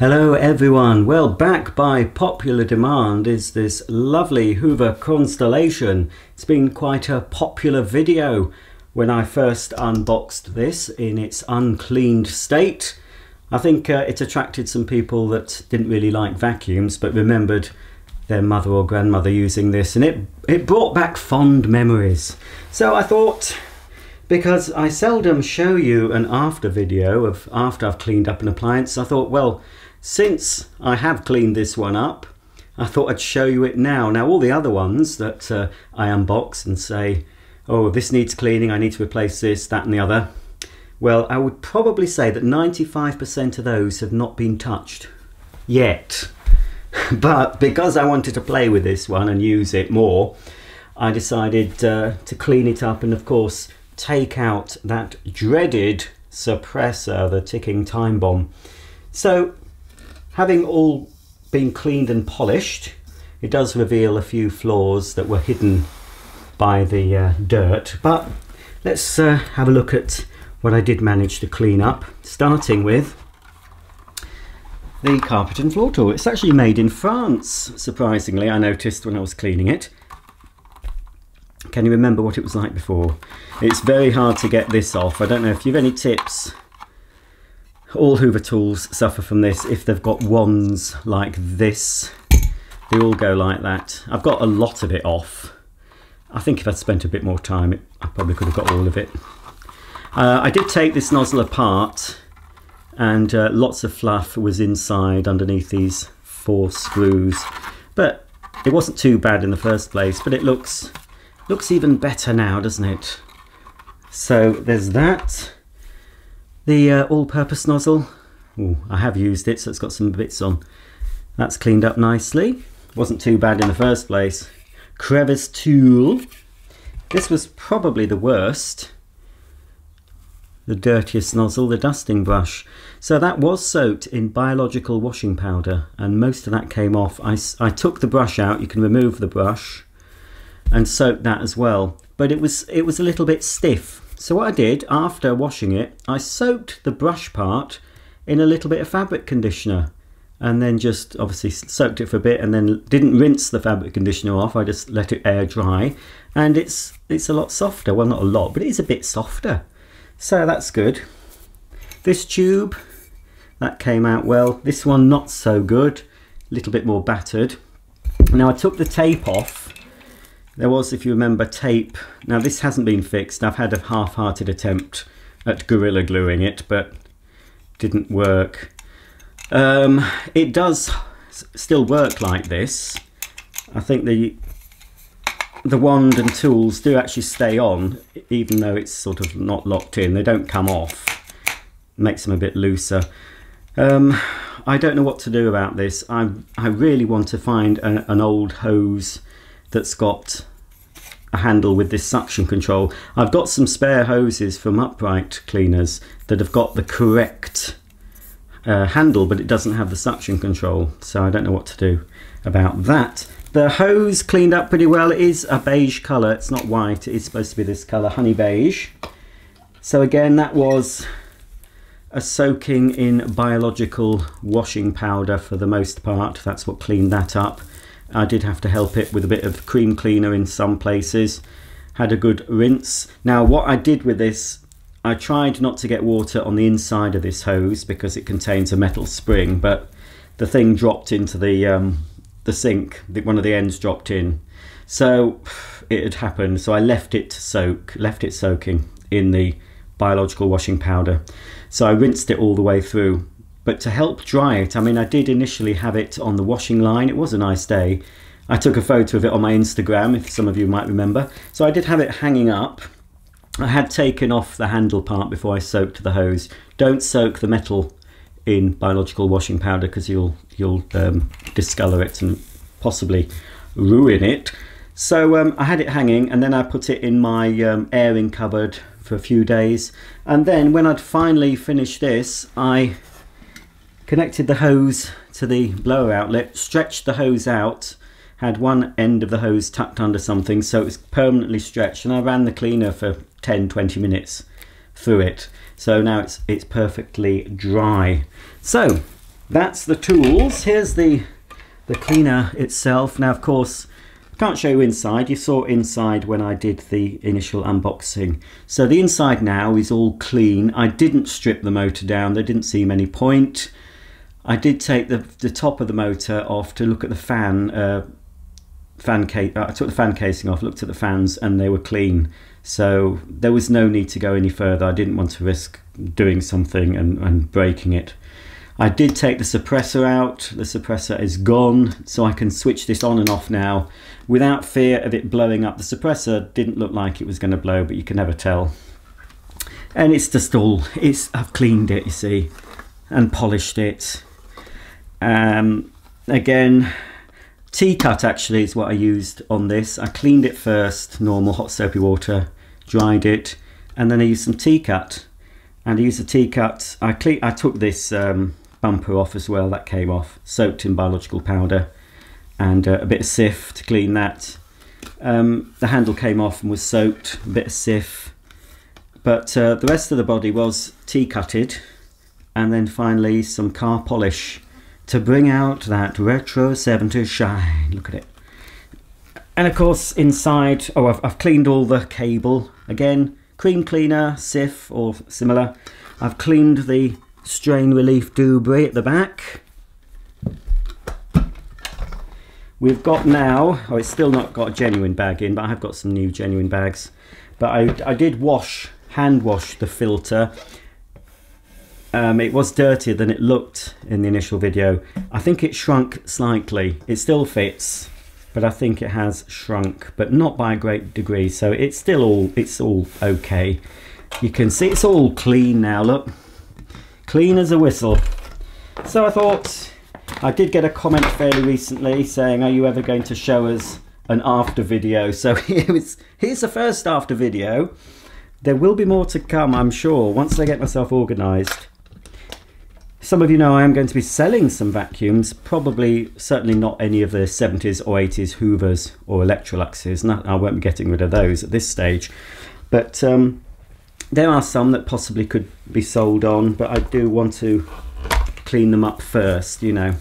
Hello everyone. Well, back by popular demand is this lovely Hoover Constellation. It's been quite a popular video. When I first unboxed this in its uncleaned state, I think it attracted some people that didn't really like vacuums but remembered their mother or grandmother using this, and it brought back fond memories. So I thought, because I seldom show you an after video of after I've cleaned up an appliance, I thought, well, since I have cleaned this one up, I thought I'd show you it now. Now all the other ones that I unbox and say, oh, this needs cleaning, I need to replace this, that and the other, well, I would probably say that 95% of those have not been touched yet. But because I wanted to play with this one and use it more, I decided to clean it up and of course take out that dreaded suppressor, the ticking time bomb. So having all been cleaned and polished, it does reveal a few flaws that were hidden by the dirt, but let's have a look at what I did manage to clean up, starting with the carpet and floor tool. It's actually made in France, surprisingly, I noticed when I was cleaning it. Can you remember what it was like before? It's very hard to get this off. I don't know if you've any tips. All Hoover tools suffer from this. If they've got wands like this, they all go like that. I've got a lot of it off. I think if I'd spent a bit more time, I probably could have got all of it. I did take this nozzle apart, and lots of fluff was inside underneath these four screws. But it wasn't too bad in the first place, but it looks even better now, doesn't it? So there's that. The all-purpose nozzle, ooh, I have used it, so it's got some bits on. That's cleaned up nicely. Wasn't too bad in the first place. Crevice tool. This was probably the worst. The dirtiest nozzle, the dusting brush. So that was soaked in biological washing powder, and most of that came off. I took the brush out. You can remove the brush and soak that as well. But it was a little bit stiff. So what I did after washing it, I soaked the brush part in a little bit of fabric conditioner and then just obviously soaked it for a bit and then didn't rinse the fabric conditioner off. I just let it air dry, and it's a lot softer. Well, not a lot, but it is a bit softer. So that's good. This tube, that came out well. This one not so good, a little bit more battered. Now I took the tape off. There was, if you remember, tape. Now this hasn't been fixed. I've had a half-hearted attempt at gorilla gluing it, but didn't work. It does still work like this. I think the wand and tools do actually stay on, even though it's sort of not locked in. They don't come off. It makes them a bit looser. I don't know what to do about this. I really want to find an old hose that's got a handle with this suction control. I've got some spare hoses from upright cleaners that have got the correct handle, but it doesn't have the suction control, so I don't know what to do about that. The hose cleaned up pretty well. It is a beige colour, it's not white, it is supposed to be this colour, honey beige. So again, that was a soaking in biological washing powder for the most part. That's what cleaned that up. I did have to help it with a bit of cream cleaner in some places. Had a good rinse. Now what I did with this, I tried not to get water on the inside of this hose because it contains a metal spring, but the thing dropped into the sink. One of the ends dropped in. So it had happened. So I left it to soak, left it soaking in the biological washing powder. So I rinsed it all the way through. But to help dry it, I mean, I did initially have it on the washing line. It was a nice day. I took a photo of it on my Instagram, if some of you might remember. So I did have it hanging up. I had taken off the handle part before I soaked the hose. Don't soak the metal in biological washing powder because you'll discolour it and possibly ruin it. So I had it hanging, and then I put it in my airing cupboard for a few days. And then when I'd finally finished this, I connected the hose to the blower outlet, stretched the hose out, had one end of the hose tucked under something so it was permanently stretched, and I ran the cleaner for 10-20 minutes through it. So now it's perfectly dry. So that's the tools. Here's the cleaner itself. Now, of course, I can't show you inside. You saw inside when I did the initial unboxing. So the inside now is all clean. I didn't strip the motor down. There didn't seem any point. I did take the top of the motor off to look at the fan. I took the fan casing off, looked at the fans, and they were clean, so there was no need to go any further. I didn't want to risk doing something and breaking it. I did take the suppressor out. The suppressor is gone, so I can switch this on and off now without fear of it blowing up. The suppressor didn't look like it was going to blow, but you can never tell. And it's just all, I've cleaned it, you see, and polished it. Again, T-cut actually is what I used on this. I cleaned it first, normal hot soapy water, dried it, and then I used some T-cut. And I used the T-cut, I took this bumper off as well, that came off, soaked in biological powder, and a bit of Sif to clean that. The handle came off and was soaked, a bit of Sif. But the rest of the body was T-cutted, and then finally some car polish to bring out that retro 70s shine. Look at it. And of course inside, I've cleaned all the cable. Again, cream cleaner, Sif or similar. I've cleaned the strain relief doobry at the back. We've got now, oh, it's still not got a genuine bag in, but I have got some new genuine bags. But I did hand wash the filter. It was dirtier than it looked in the initial video. I think it shrunk slightly. It still fits, but I think it has shrunk, but not by a great degree. So it's still all okay. You can see it's all clean now, look. Clean as a whistle. So I thought, I did get a comment fairly recently saying, are you ever going to show us an after video? So here's the first after video. There will be more to come, I'm sure, once I get myself organised. Some of you know I am going to be selling some vacuums, probably certainly not any of the 70s or 80s Hoovers or Electroluxes. No, I won't be getting rid of those at this stage, but there are some that possibly could be sold on, but I do want to clean them up first, you know.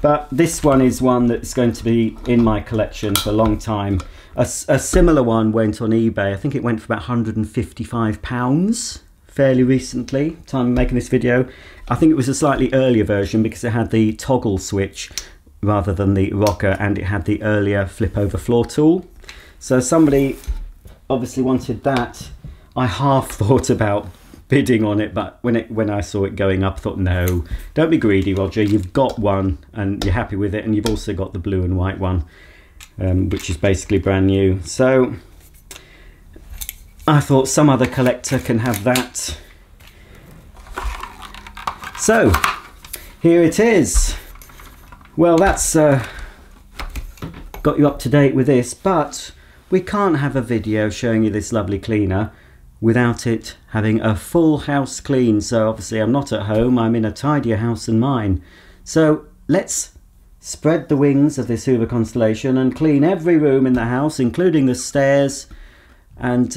But this one is one that's going to be in my collection for a long time. A similar one went on eBay. I think it went for about £155. Fairly recently, time of making this video. I think it was a slightly earlier version because it had the toggle switch rather than the rocker, and it had the earlier flip over floor tool. So somebody obviously wanted that. I half thought about bidding on it, but when I saw it going up, I thought, no, don't be greedy, Roger. You've got one and you're happy with it, and you've also got the blue and white one, which is basically brand new. So I thought some other collector can have that. So here it is. Well, that's got you up to date with this, but we can't have a video showing you this lovely cleaner without it having a full house clean. So obviously I'm not at home, I'm in a tidier house than mine. So let's spread the wings of this Hoover Constellation and clean every room in the house, including the stairs, and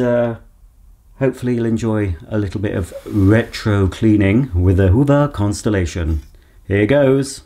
hopefully you'll enjoy a little bit of retro cleaning with the Hoover Constellation. Here goes.